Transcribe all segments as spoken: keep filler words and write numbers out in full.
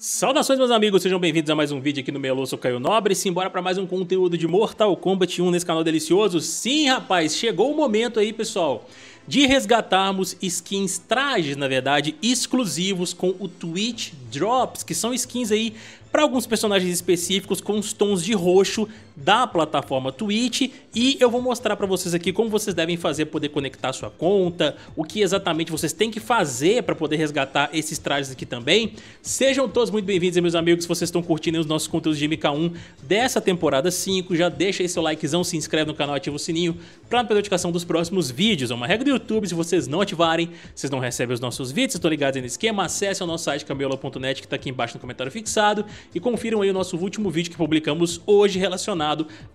Saudações, meus amigos, sejam bem-vindos a mais um vídeo aqui no Meia-Lua, eu sou o Caio Nobre. Simbora para mais um conteúdo de Mortal Kombat um nesse canal delicioso. Sim, rapaz, chegou o momento aí, pessoal, de resgatarmos skins, trajes, na verdade, exclusivos com o Twitch Drops, que são skins aí para alguns personagens específicos com os tons de roxo da plataforma Twitch, e eu vou mostrar para vocês aqui como vocês devem fazer para poder conectar sua conta, o que exatamente vocês têm que fazer para poder resgatar esses trajes aqui também. Sejam todos muito bem-vindos, meus amigos, se vocês estão curtindo os nossos conteúdos de M K um dessa temporada cinco, já deixa aí seu likezão, se inscreve no canal, ativa o sininho para não perder a notificação dos próximos vídeos. É uma regra do YouTube, se vocês não ativarem, vocês não recebem os nossos vídeos, estão ligados aí no esquema. Acesse o nosso site camiola ponto net que está aqui embaixo no comentário fixado e confiram aí o nosso último vídeo que publicamos hoje relacionado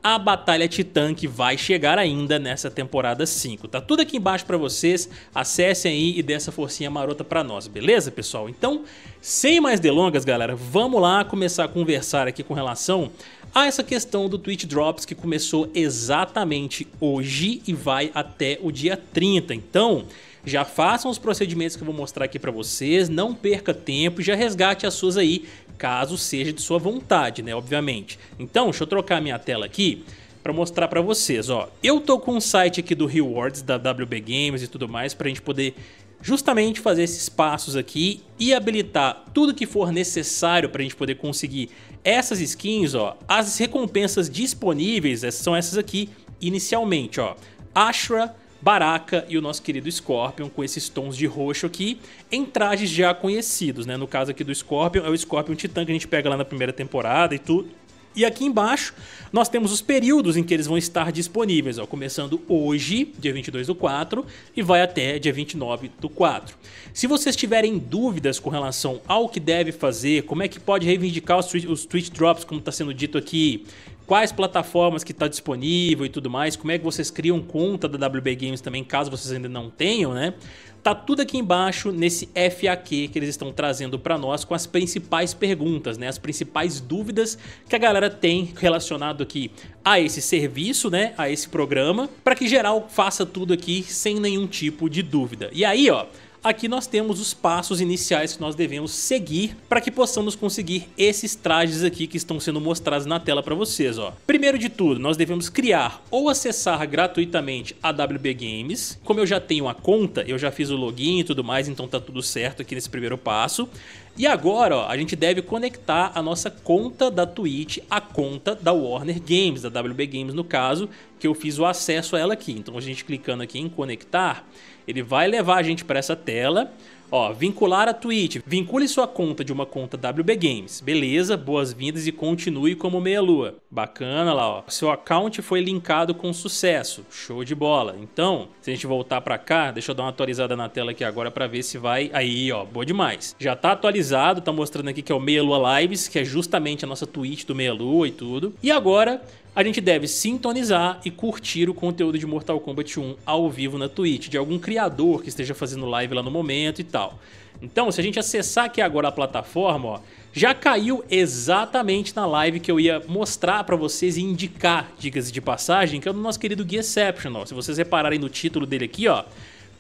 à Batalha Titã, que vai chegar ainda nessa temporada cinco. Tá tudo aqui embaixo pra vocês, acessem aí e dê essa forcinha marota pra nós, beleza, pessoal? Então, sem mais delongas, galera, vamos lá começar a conversar aqui com relação a essa questão do Twitch Drops, que começou exatamente hoje e vai até o dia trinta, então já façam os procedimentos que eu vou mostrar aqui pra vocês, não perca tempo e já resgate as suas aí, caso seja de sua vontade, né, obviamente. Então, deixa eu trocar minha tela aqui pra mostrar pra vocês, ó. Eu tô com um site aqui do Rewards, da W B Games e tudo mais, pra gente poder justamente fazer esses passos aqui e habilitar tudo que for necessário pra gente poder conseguir essas skins, ó. As recompensas disponíveis são essas aqui, inicialmente, ó. Ashrah, Baraka e o nosso querido Scorpion, com esses tons de roxo aqui, em trajes já conhecidos, né? No caso aqui do Scorpion, é o Scorpion Titan que a gente pega lá na primeira temporada e tudo. E aqui embaixo nós temos os períodos em que eles vão estar disponíveis, ó, começando hoje, dia vinte e dois do quatro, e vai até dia vinte e nove do quatro. Se vocês tiverem dúvidas com relação ao que deve fazer, como é que pode reivindicar os, os Twitch Drops, como está sendo dito aqui, quais plataformas que está disponível e tudo mais, como é que vocês criam conta da W B Games também, caso vocês ainda não tenham, né? Tá tudo aqui embaixo nesse F A Q que eles estão trazendo para nós com as principais perguntas, né? As principais dúvidas que a galera tem relacionado aqui a esse serviço, né? A esse programa, para que geral faça tudo aqui sem nenhum tipo de dúvida. E aí, ó, aqui nós temos os passos iniciais que nós devemos seguir para que possamos conseguir esses trajes aqui que estão sendo mostrados na tela para vocês, ó. Primeiro de tudo, nós devemos criar ou acessar gratuitamente a W B Games. Como eu já tenho a conta, eu já fiz o login e tudo mais, então tá tudo certo aqui nesse primeiro passo. E agora, ó, a gente deve conectar a nossa conta da Twitch à conta da Warner Games, da W B Games no caso, que eu fiz o acesso a ela aqui. Então a gente clicando aqui em conectar, ele vai levar a gente para essa tela, ó, vincular a Twitch, vincule sua conta de uma conta W B Games, beleza, boas-vindas e continue como Meia-Lua, bacana lá, ó, seu account foi linkado com sucesso, show de bola. Então, se a gente voltar para cá, deixa eu dar uma atualizada na tela aqui agora para ver se vai, aí ó, boa demais, já tá atualizado, tá mostrando aqui que é o Meia-Lua Lives, que é justamente a nossa Twitch do Meia-Lua e tudo, e agora a gente deve sintonizar e curtir o conteúdo de Mortal Kombat um ao vivo na Twitch, de algum criador que esteja fazendo live lá no momento e tal. Então, se a gente acessar aqui agora a plataforma, ó, já caiu exatamente na live que eu ia mostrar pra vocês e indicar, diga-se de passagem, que é o nosso querido Gui Exception, ó. Se vocês repararem no título dele aqui, ó,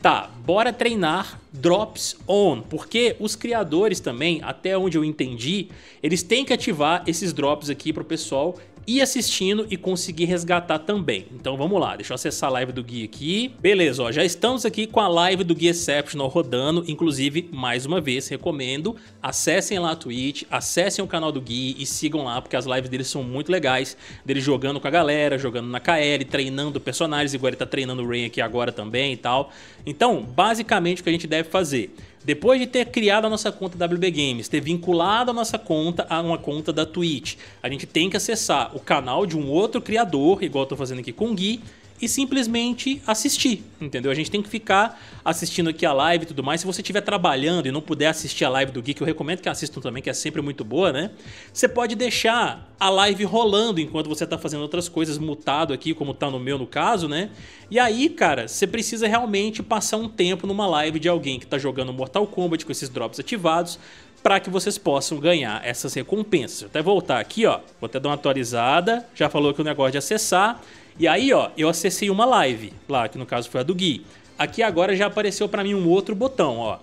tá, bora treinar Drops On, porque os criadores também, até onde eu entendi, eles têm que ativar esses drops aqui pro pessoal e assistindo e conseguir resgatar também. Então vamos lá, deixa eu acessar a live do Gui aqui. Beleza, ó, já estamos aqui com a live do Gui Exceptional rodando. Inclusive, mais uma vez, recomendo, acessem lá a Twitch, acessem o canal do Gui e sigam lá, porque as lives deles são muito legais, dele jogando com a galera, jogando na K L, treinando personagens, igual ele tá treinando o Rain aqui agora também e tal. Então, basicamente o que a gente deve fazer, depois de ter criado a nossa conta W B Games, ter vinculado a nossa conta a uma conta da Twitch, a gente tem que acessar o canal de um outro criador, igual eu tô fazendo aqui com o Gui, e simplesmente assistir, entendeu? A gente tem que ficar assistindo aqui a live e tudo mais. Se você estiver trabalhando e não puder assistir a live do Gui, que eu recomendo que assistam também, que é sempre muito boa, né? Você pode deixar a live rolando enquanto você tá fazendo outras coisas, mutado aqui, como tá no meu no caso, né? E aí, cara, você precisa realmente passar um tempo numa live de alguém que tá jogando Mortal Kombat com esses drops ativados, para que vocês possam ganhar essas recompensas. Vou até voltar aqui, ó, vou até dar uma atualizada, já falou que o negócio de acessar. E aí, ó, eu acessei uma live, lá, que no caso foi a do Gui. Aqui agora já apareceu pra mim um outro botão, ó.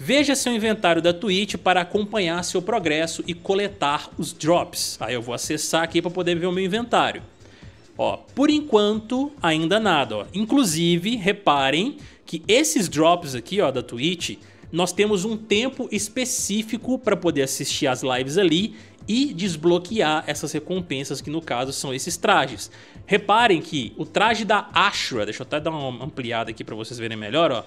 Veja seu inventário da Twitch para acompanhar seu progresso e coletar os drops. Aí eu vou acessar aqui para poder ver o meu inventário. Ó, por enquanto, ainda nada. Ó. Inclusive, reparem que esses drops aqui, ó, da Twitch, nós temos um tempo específico para poder assistir as lives ali e desbloquear essas recompensas, que no caso são esses trajes. Reparem que o traje da Ashrah, deixa eu até dar uma ampliada aqui para vocês verem melhor, ó.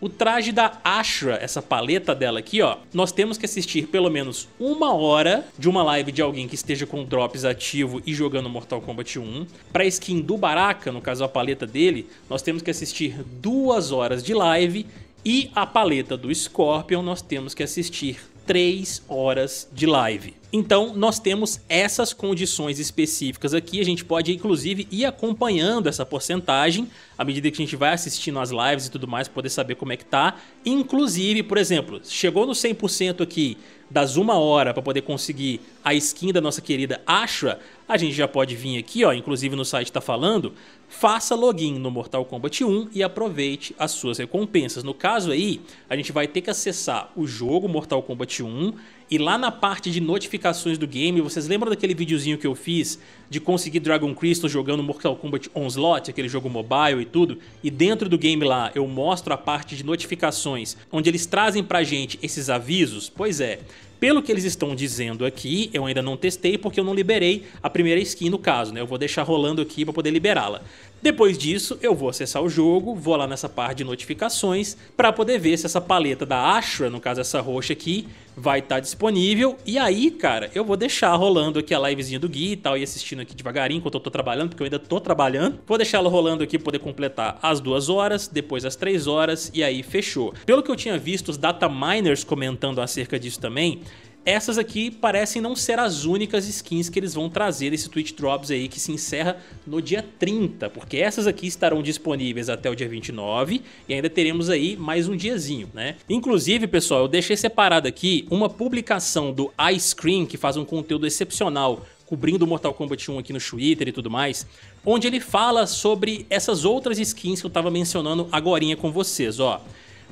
O traje da Ashrah, essa paleta dela aqui, ó, nós temos que assistir pelo menos uma hora de uma live de alguém que esteja com drops ativo e jogando Mortal Kombat um. Para a skin do Baraka, no caso a paleta dele, nós temos que assistir duas horas de live, e a paleta do Scorpion nós temos que assistir três horas de live. Então nós temos essas condições específicas aqui, a gente pode inclusive ir acompanhando essa porcentagem à medida que a gente vai assistindo as lives e tudo mais, poder saber como é que tá. Inclusive, por exemplo, chegou no cem por cento aqui das uma hora para poder conseguir a skin da nossa querida Ashrah, a gente já pode vir aqui, ó, inclusive no site tá falando, faça login no Mortal Kombat um e aproveite as suas recompensas. No caso aí, a gente vai ter que acessar o jogo Mortal Kombat um e lá na parte de notificações do game, vocês lembram daquele videozinho que eu fiz de conseguir Dragon Crystal jogando Mortal Kombat Onslaught, aquele jogo mobile e tudo? E dentro do game lá eu mostro a parte de notificações, onde eles trazem pra gente esses avisos? Pois é, pelo que eles estão dizendo aqui, eu ainda não testei porque eu não liberei a primeira skin no caso, né? Eu vou deixar rolando aqui para poder liberá-la. Depois disso, eu vou acessar o jogo, vou lá nessa parte de notificações para poder ver se essa paleta da Ashrah, no caso essa roxa aqui, vai estar tá disponível. E aí, cara, eu vou deixar rolando aqui a livezinha do Gui e tal, e assistindo aqui devagarinho enquanto eu tô trabalhando, porque eu ainda tô trabalhando. Vou deixá-la rolando aqui para poder completar as duas horas, depois as três horas, e aí fechou. Pelo que eu tinha visto os data miners comentando acerca disso também, essas aqui parecem não ser as únicas skins que eles vão trazer desse Twitch Drops aí, que se encerra no dia trinta, porque essas aqui estarão disponíveis até o dia vinte e nove e ainda teremos aí mais um diazinho, né? Inclusive, pessoal, eu deixei separado aqui uma publicação do Ice Cream, que faz um conteúdo excepcional cobrindo o Mortal Kombat um aqui no Twitter e tudo mais, onde ele fala sobre essas outras skins que eu tava mencionando agorinha com vocês, ó.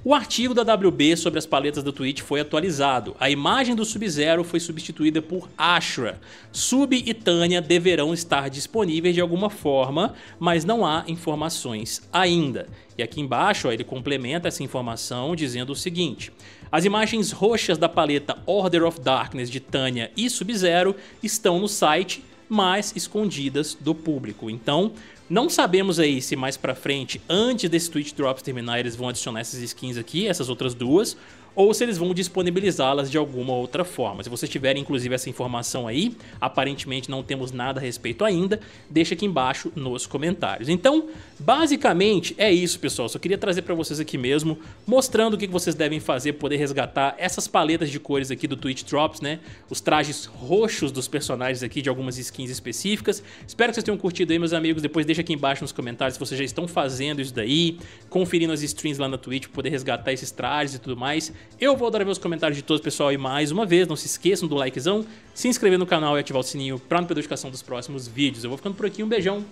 O artigo da W B sobre as paletas da Twitch foi atualizado. A imagem do Sub-Zero foi substituída por Ashrah. Sub e Tanya deverão estar disponíveis de alguma forma, mas não há informações ainda. E aqui embaixo, ó, ele complementa essa informação dizendo o seguinte: as imagens roxas da paleta Order of Darkness de Tanya e Sub-Zero estão no site, mas escondidas do público. Então, não sabemos aí se mais pra frente, antes desse Twitch Drops terminar, eles vão adicionar essas skins aqui, essas outras duas, ou se eles vão disponibilizá-las de alguma outra forma. Se vocês tiverem, inclusive, essa informação aí, aparentemente não temos nada a respeito ainda, deixa aqui embaixo nos comentários. Então, basicamente, é isso, pessoal. Só queria trazer pra vocês aqui mesmo, mostrando o que vocês devem fazer para poder resgatar essas paletas de cores aqui do Twitch Drops, né? Os trajes roxos dos personagens aqui, de algumas skins específicas. Espero que vocês tenham curtido aí, meus amigos. Depois deixa aqui embaixo nos comentários se vocês já estão fazendo isso daí, conferindo as streams lá na Twitch para poder resgatar esses trajes e tudo mais. Eu vou adorar ver os comentários de todos, pessoal, e mais uma vez, não se esqueçam do likezão, se inscrever no canal e ativar o sininho pra não perder a notificação dos próximos vídeos. Eu vou ficando por aqui, um beijão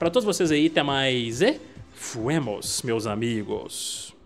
pra todos vocês aí, até mais e fuemos, meus amigos.